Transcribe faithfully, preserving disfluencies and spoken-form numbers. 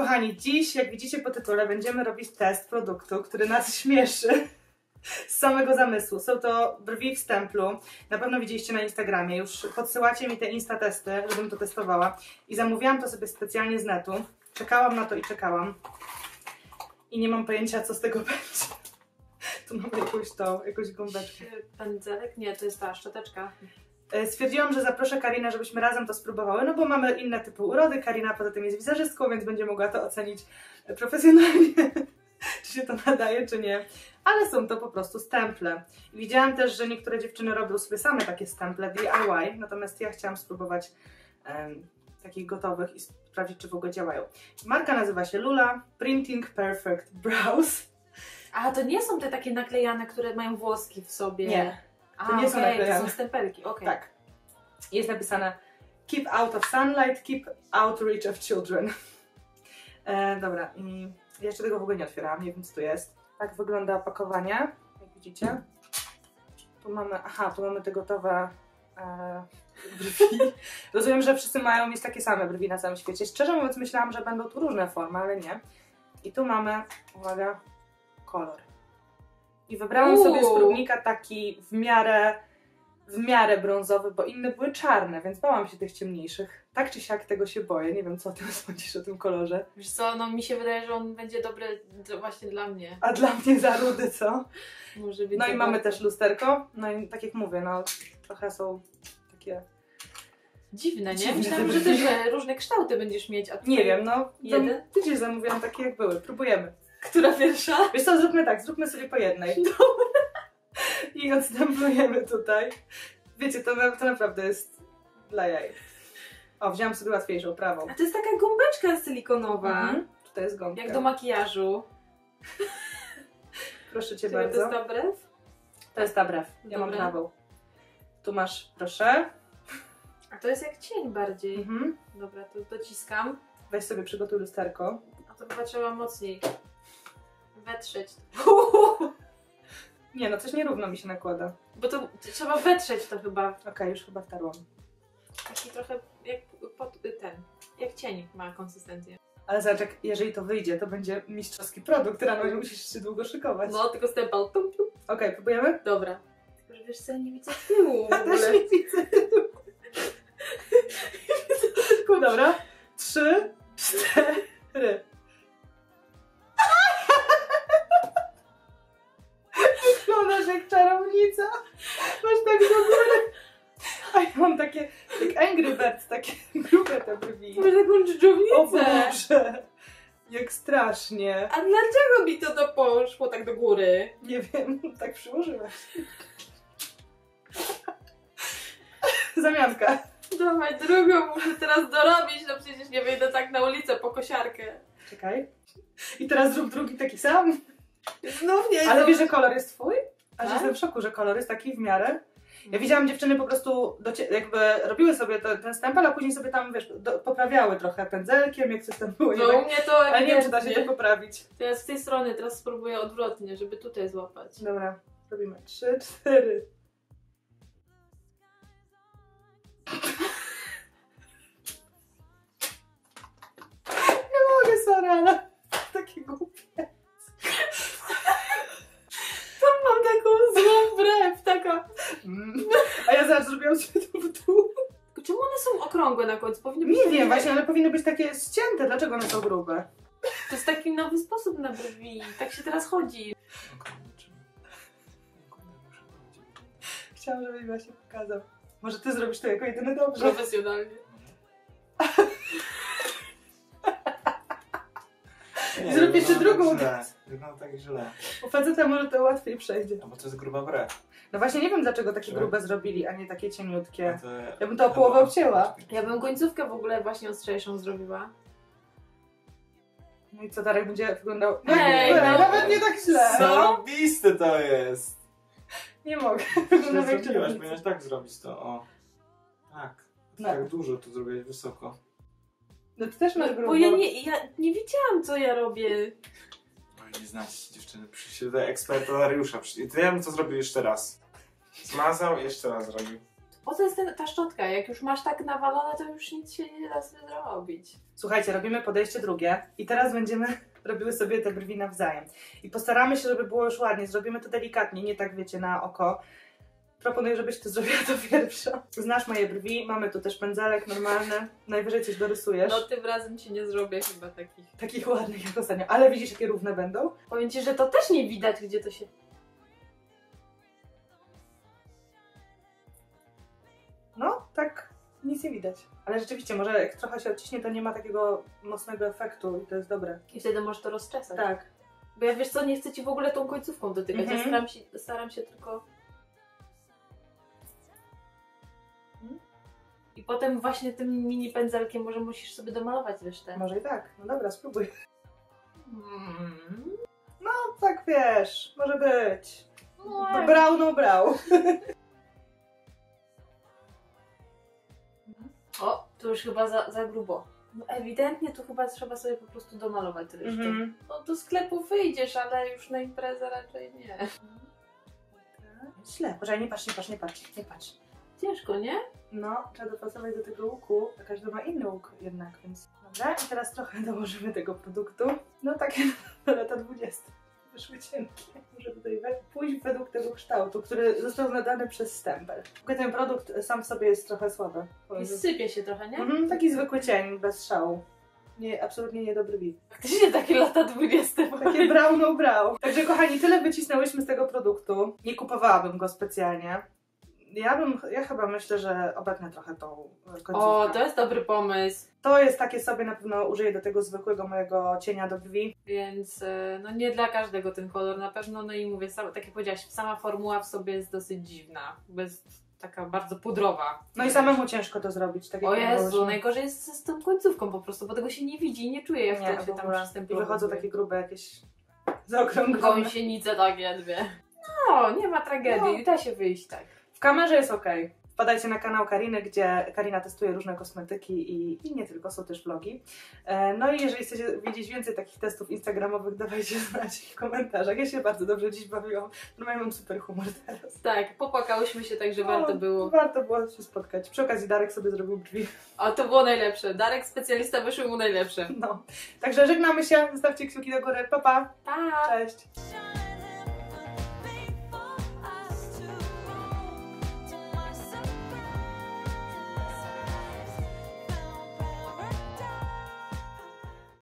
Kochani, dziś, jak widzicie po tytule, będziemy robić test produktu, który nas śmieszy z samego zamysłu. Są to brwi w stemplu. Na pewno widzieliście na Instagramie. Już podsyłacie mi te instatesty, żebym to testowała. I zamówiłam to sobie specjalnie z netu. Czekałam na to i czekałam. I nie mam pojęcia, co z tego będzie. Tu mam jakąś tą, jakąś gąbeczkę. Pędzelek? Nie, to jest ta szczoteczka. Stwierdziłam, że zaproszę Karinę, żebyśmy razem to spróbowały, no bo mamy inne typy urody. Karina poza tym jest wizerzystką, więc będzie mogła to ocenić profesjonalnie, czy się to nadaje, czy nie. Ale są to po prostu stemple. Widziałam też, że niektóre dziewczyny robią sobie same takie stemple D I Y, natomiast ja chciałam spróbować um, takich gotowych i sprawdzić, czy w ogóle działają. Marka nazywa się Lula Printing Perfect Brows. A to nie są te takie naklejane, które mają włoski w sobie? Nie. To A, nie okay, są to są stempelki, okej. Okay. Tak. Jest napisane Keep out of sunlight, keep out reach of children. E, dobra, i jeszcze tego w ogóle nie otwierałam, nie wiem, co tu jest. Tak wygląda opakowanie, jak widzicie. Tu mamy, aha, tu mamy te gotowe e, brwi. Rozumiem, że wszyscy mają mieć takie same brwi na całym świecie. Szczerze mówiąc, myślałam, że będą tu różne formy, ale nie. I tu mamy, uwaga, kolor. I wybrałam Uuu. sobie z próbnika taki w miarę, w miarę brązowy, bo inne były czarne, więc bałam się tych ciemniejszych. Tak czy siak tego się boję, nie wiem, co o tym sądzisz, o tym kolorze. Wiesz co, no mi się wydaje, że on będzie dobry właśnie dla mnie. A dla mnie za rudy, co? Może być. No i mamy też lusterko, no i tak jak mówię, no trochę są takie... Dziwne, nie? Dziwne, myślałam, że też różne kształty będziesz mieć. A nie wiem, no jeden? Tydzień zamówiłam takie, jak były, próbujemy. Która pierwsza? Wiesz co, zróbmy tak, zróbmy sobie po jednej. Dobra. I odstemplujemy tutaj. Wiecie, to, na, to naprawdę jest dla jaj. O, wziąłam sobie łatwiejszą, prawą. A to jest taka gąbeczka silikonowa. Mhm. To jest gąbka. Jak do makijażu. Proszę Cię Czyli bardzo. To jest ta brew? To jest ta brew. Ja Dobra. mam prawą. Tu masz, proszę. A to jest jak cień bardziej. Mhm. Dobra, to dociskam. Weź sobie, przygotuj lusterko. A to chyba trzeba mocniej. Wetrzeć. Nie no, coś nierówno mi się nakłada. Bo to trzeba wetrzeć to chyba. Okej, okay, już chyba wtarłam. Taki trochę jak pod, ten, jak cień ma konsystencję. Ale zobacz, jak, jeżeli to wyjdzie, to będzie mistrzowski produkt, rano już musisz się długo szykować. No, tylko stempel. Okej, okay, próbujemy? Dobra. Tylko, że wiesz co, ja nie widzę tyłu w ogóle. Ja też nie widzę tyłu. Dobra, trzy, cztery. Jak czarownica, masz tak do góry. A ja mam takie, jak Angry Birds, takie grube te brwi. Masz taką dżdżownicę. O Boże, jak strasznie. A dlaczego mi to poszło tak do góry? Nie wiem, tak przyłożyłaś. Zamianka. Dawaj drugą, muszę teraz dorobić, no przecież nie wyjdę tak na ulicę po kosiarkę. Czekaj. I teraz zrób drugi taki sam. Znów nie. Ale wiesz, że kolor jest twój? A tak? Jestem w szoku, że kolor jest taki w miarę. Ja widziałam, dziewczyny po prostu jakby robiły sobie to, ten stempel, a później sobie tam, wiesz, do, poprawiały trochę pędzelkiem, jak coś tam było. No u mnie to... Ale nie wiem, czy da się to poprawić. Teraz z tej strony, teraz spróbuję odwrotnie, żeby tutaj złapać. Dobra, robimy. Trzy, cztery. Nie mogę, sorry, ale takie głupie. A ja zaraz zrobiłam sobie to w dół. Czemu one są okrągłe na końcu? Powinny być nie wiem, właśnie, ale powinny być takie ścięte. Dlaczego one są grube? To jest taki nowy sposób na brwi. Tak się teraz chodzi. Chciałam, żebyś właśnie pokazał. Może ty zrobisz to jako jedyny dobrze. Profesjonalnie. I zrób jeszcze drugą. Wygląda tak źle. U faceta może to łatwiej przejdzie. No bo to jest gruba brew. No właśnie nie wiem, dlaczego takie grube zrobili, a nie takie cieniutkie. To, ja bym to o połowę obcięła. Ja bym końcówkę w ogóle właśnie ostrzejszą zrobiła. No i co, Darek będzie wyglądał... Ej, no, no, nawet nie tak źle! Zarobiste to jest! Nie mogę. Źle zrobiłaś, powinieneś tak zrobić to, o. Tak. No. Tak dużo tu zrobiłeś, wysoko. No ty też masz no, grubo. Bo ja nie, ja nie wiedziałam, co ja robię. Nie znacie dziewczyny, przyszedł eksperta Dariusza. I ty ja bym to zrobił jeszcze raz. Zmazał, jeszcze raz zrobił. Po co jest ten, ta szczotka? Jak już masz tak nawalone, to już nic się nie da sobie zrobić. Słuchajcie, robimy podejście drugie i teraz będziemy robiły sobie te brwi nawzajem. I postaramy się, żeby było już ładnie. Zrobimy to delikatnie, nie tak, wiecie, na oko. Proponuję, żebyś ty zrobiła to pierwsza. Znasz moje brwi, mamy tu też pędzelek normalny. Najwyżej coś dorysujesz. No tym razem ci nie zrobię chyba takich. Takich ładnych jak ostatnio. Ale widzisz, jakie równe będą? Powiem ci, że to też nie widać, gdzie to się... No, tak nic nie widać. Ale rzeczywiście, może jak trochę się odciśnie, to nie ma takiego mocnego efektu i to jest dobre. I wtedy możesz to rozczesać. Tak. Bo ja, wiesz co, nie chcę ci w ogóle tą końcówką dotykać. Mm-hmm. Ja staram się, staram się tylko... I potem właśnie tym mini pędzelkiem może musisz sobie domalować resztę. Może i tak. No dobra, spróbuj. Mm. No tak, wiesz, może być. No, brał, no brał. O, tu już chyba za, za grubo. No ewidentnie tu chyba trzeba sobie po prostu domalować resztę. Mm-hmm. No do sklepu wyjdziesz, ale już na imprezę raczej nie. Źle. Poczekaj, nie patrz, nie patrz, nie patrz, nie patrz. Ciężko, nie? No, trzeba dopasować do tego łuku, a każdy ma inny łuk jednak, więc... Dobra, i teraz trochę dołożymy tego produktu. No takie lata dwudzieste. Wyszły cienkie. Muszę tutaj pójść według tego kształtu, który został nadany przez stempel. Tylko ten produkt sam w sobie jest trochę słaby. I sypie się trochę, nie? Mhm, taki zwykły cień, bez szału. Nie, absolutnie nie do brwi. Faktycznie takie lata dwudzieste. Takie brał, no brał. Także kochani, tyle wycisnęłyśmy z tego produktu. Nie kupowałabym go specjalnie. Ja bym, ja chyba myślę, że obetnę trochę tą końcówkę. O, to jest dobry pomysł. To jest takie sobie, na pewno użyję do tego zwykłego mojego cienia do brwi. Więc no nie dla każdego ten kolor na pewno, no i mówię, sama, tak jak powiedziałaś, sama formuła w sobie jest dosyć dziwna, bez, taka bardzo pudrowa. No i samemu ciężko to zrobić. Tak jak o Jezu, było, że... najgorzej jest z tą końcówką po prostu, bo tego się nie widzi i nie czuje, jak nie, to się tam przystępuje. I wychodzą takie grube jakieś zaokrąglone. Gąsienice takie dwie. No, nie ma tragedii, no. Da się wyjść tak. W kamerze jest ok. Wpadajcie na kanał Kariny, gdzie Karina testuje różne kosmetyki i, i nie tylko, są też vlogi. E, no i jeżeli chcecie widzieć więcej takich testów instagramowych, dawajcie znać w komentarzach. Ja się bardzo dobrze dziś bawiłam. Normalnie mam super humor teraz. Tak, popłakałyśmy się, także no, warto było. Warto było się spotkać. Przy okazji Darek sobie zrobił drzwi. A to było najlepsze. Darek, specjalista, wyszły mu najlepsze. No. Także żegnamy się, zostawcie kciuki do góry. Pa, pa. Pa. Cześć.